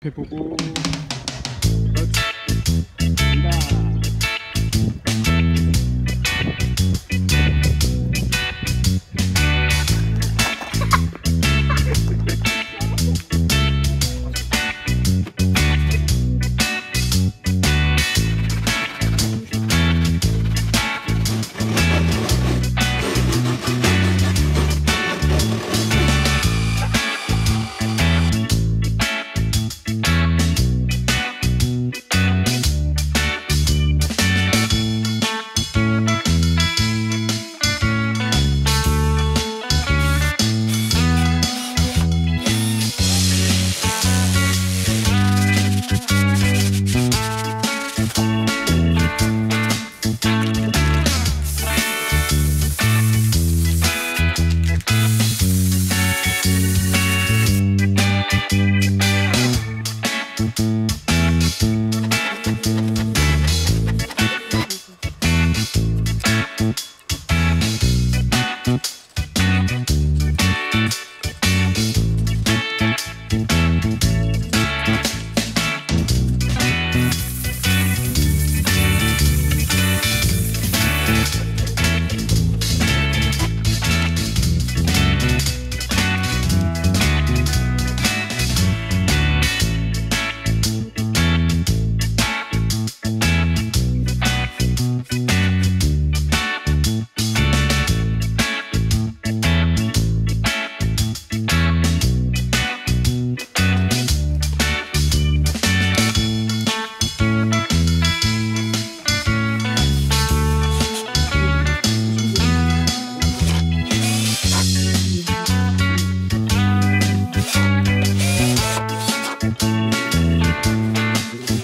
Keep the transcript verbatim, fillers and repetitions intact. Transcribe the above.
Repugou. Thank you.